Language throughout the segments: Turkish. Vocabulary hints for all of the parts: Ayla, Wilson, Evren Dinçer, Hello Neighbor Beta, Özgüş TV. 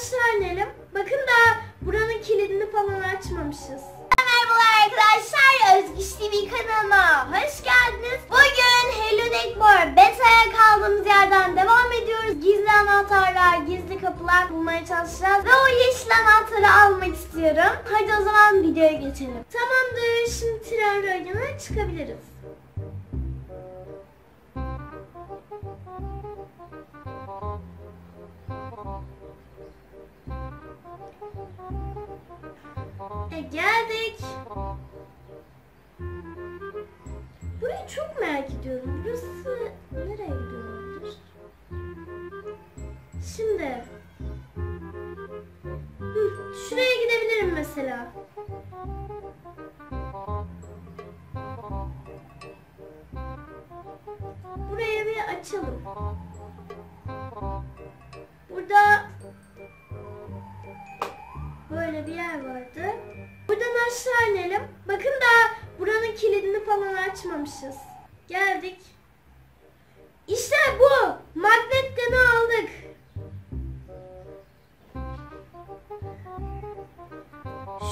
açtığını öğrenelim. Bakın da buranın kilidini falan açmamışız. Merhabalar arkadaşlar, Özgüş TV kanalıma hoş geldiniz. Bugün Hello Neighbor Beta'ya kaldığımız yerden devam ediyoruz. Gizli anahtarlar, gizli kapılar bulmaya çalışacağız. Ve o yeşil anahtarı almak istiyorum. Hadi o zaman videoya geçelim. Tamamdır, şimdi tren rayına çıkabiliriz. Geldik. Burayı çok merak ediyorum. Burası nereye gidiyordur? Şimdi. Şuraya gidebilirim mesela. Buraya bir açalım. Burada böyle bir yer vardı. Buradan aşağı inelim. Bakın da buranın kilidini falan açmamışız. Geldik. İşte bu. Magnet kanı aldık.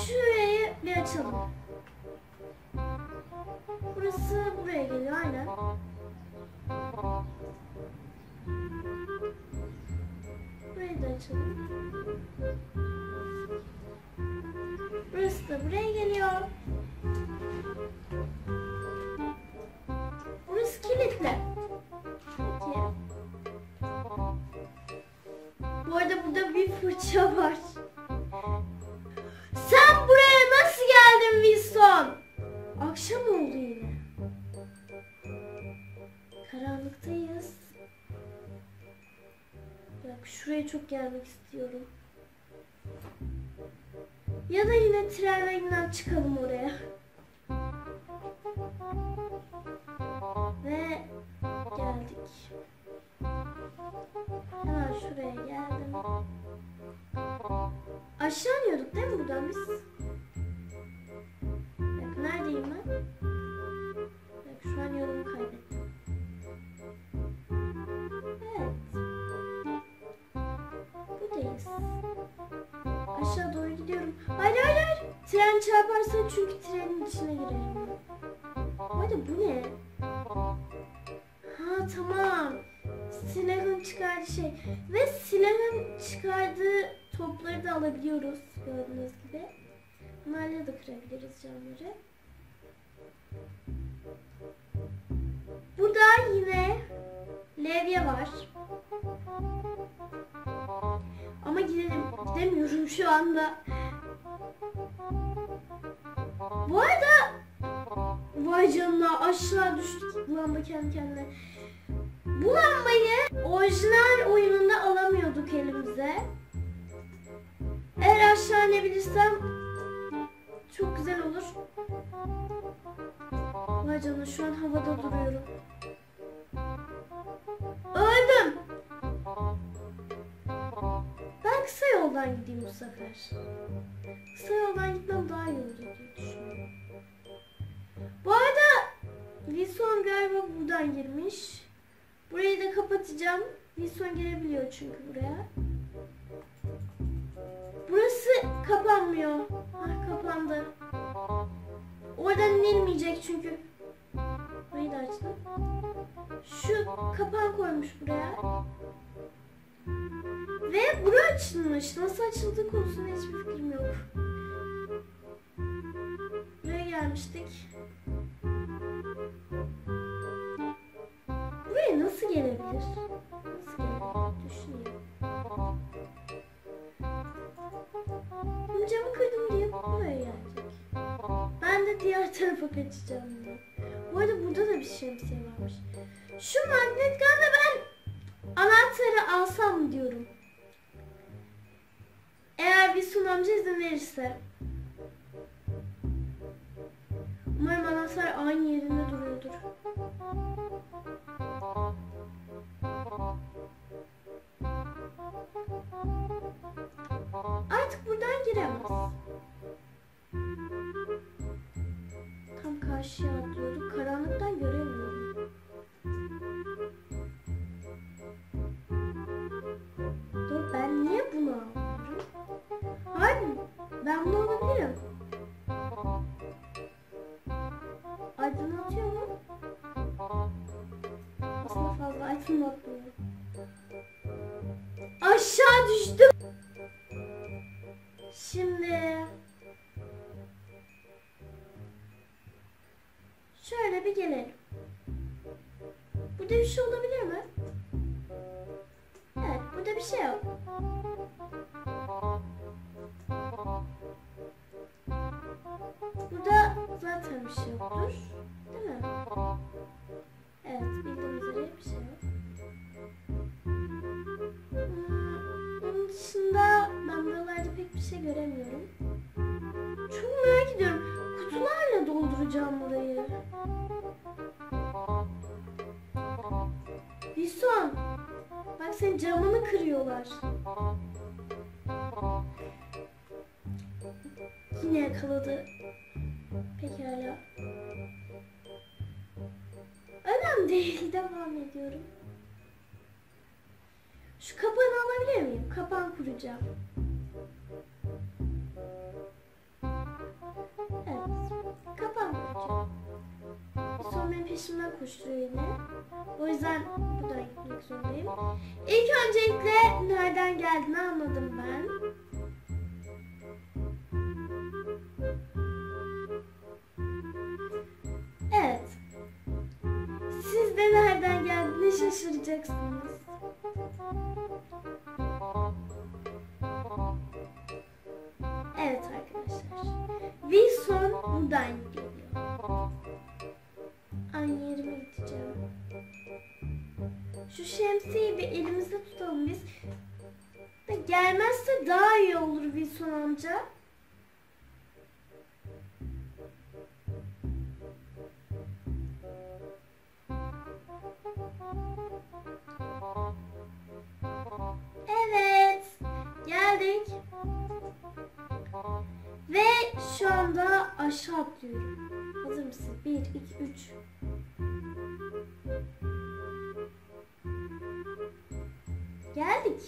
Şurayı bir açalım. Burası buraya geliyor. Aynen. Burayı da açalım. Burası da buraya geliyor. Burası kilitli. Peki. Bu arada burada bir fırça var. Sen buraya nasıl geldin Wilson? Akşam oldu yine. Karanlıktayız. Bak şuraya çok gelmek istiyorum. Ya da yine tren rayından çıkalım oraya. Ve geldik. Hemen şuraya geldim. Aşağı iniyorduk değil mi buradan biz? Bak neredeyim ben? Bak şu an yolumu kaybettim. Evet. Buradayız. Aşağı doğru gidiyorum. Hayır. Tren çarparsa çünkü trenin içine girerim. Hadi bu ne? Ha tamam. Silahın çıkardığı şey. Ve silahın çıkardığı topları da alabiliyoruz. Gördüğünüz gibi. Bunlarla da kırabiliriz camları. Burada yine levye var. Ama gidemiyorum şu anda. Bu arada vay canına aşağı düştük lamba kendi kendine. Bu lambayı orijinal oyununda alamıyorduk elimize. Eğer aşağı inebilirsem çok güzel olur. Vay canına şu an havada duruyorum. Öldüm. Kısa yoldan gideyim bu sefer. Kısa yoldan gitmem daha iyi olur diye düşünüyorum. Bu arada Wilson galiba buradan girmiş. Burayı da kapatacağım. Wilson girebiliyor çünkü buraya. Burası kapanmıyor. Hah kapandı. Oradan inilmeyecek çünkü. Burayı da açtım. Şu kapan koymuş buraya. Ve bura açılmış. Nasıl açıldığı konusunda hiçbir fikrim yok. Buraya gelmiştik. Buraya nasıl gelebilir? Nasıl gelebilir? Düşünüyorum. Bunu camı kırdım diye buraya gelecek. Ben de diğer tarafa kaçacağım diye. Bu arada burada da bir şemsiye varmış. Şu magnet gun'la ben anahtarı alsam diyorum. Eğer bir sunamcı izin verirse. Umarım anahtar aynı yerinde duruyordur. Artık buradan giremez. Tam karşıya atlıyorduk. Karanlıktan göremiyorum. Dur ben niye bunu aldım? hiçbir şey göremiyorum. Çok merak ediyorum. Kutularla dolduracağım burayı. Wilson, bak senin camını kırıyorlar. Yine yakaladı. Pekala. Önemli değil. Devam ediyorum. Şu kapağını alabilir miyim? Kapağını kuracağım. Evet. Kapağını kuracağım. Son benim peşimden koşturuyor yine. O yüzden buradan gitmek zorundayım. İlk öncelikle nereden geldiğini anladım ben. Evet. Siz de nereden geldiğini şaşıracaksınız. Evet arkadaşlar, Wilson buradan geliyor. Aynı yerime gideceğim. Şu şemsiyeyi bir elimizde tutalım biz. Gelmezse daha iyi olur Wilson amca. Evet, geldik. Ve şu anda aşağı atlıyorum. Hazır mısın? 1, 2, 3. Geldik.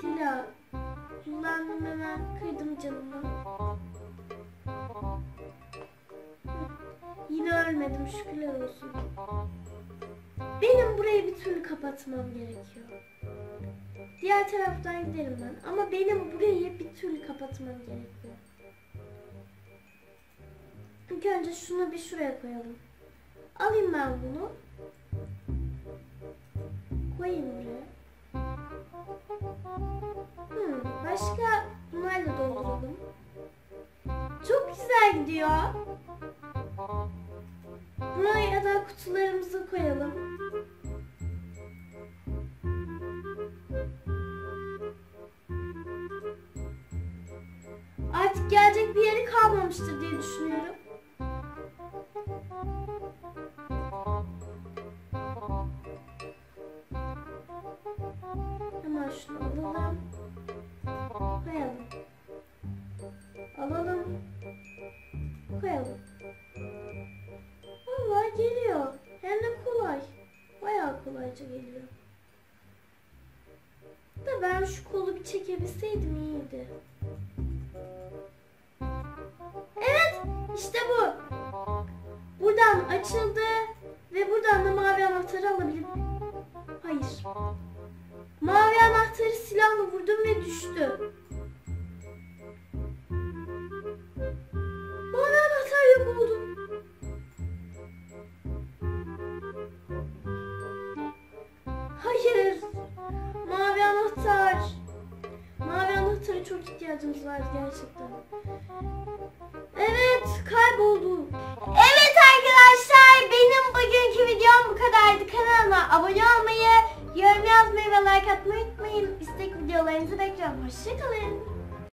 Silah. Kullandım hemen. Kırdım canımı. Yine ölmedim, şükürler olsun. Benim burayı bir türlü kapatmam gerekiyor. Diğer taraftan giderim ben. Ama benim burayı bir türlü kapatmam gerekiyor. İlk önce şunu bir şuraya koyalım. Alayım ben bunu. Koyayım buraya. Başka bunlarla dolduralım. Çok güzel gidiyor. Buraya da kutularımızı koyalım. Artık gelecek bir yeri kalmamıştır diye düşünüyorum. Hemen şunu alalım. Koyalım. Alalım. Koyalım. Valla geliyor. Hem de kolay. Bayağı kolayca geliyor. Da ben şu kolu bir çekebilseydim iyiydi. Evet, işte bu. Buradan açıldı ve buradan da mavi anahtarı alabilirim. Hayır. Mavi anahtarı silahla vurdum ve düştü. Mavi anahtar yok oldu. Hayır. Mavi anahtar. Mavi anahtara çok ihtiyacımız var gerçekten. Evet, kayboldu. Evet arkadaşlar, benim bugünkü videom bu kadardı. Kanalıma abone olmayı, yorum yazmayı ve like atmayı unutmayın. İstek videolarınızı bekliyorum. Hoşçakalın.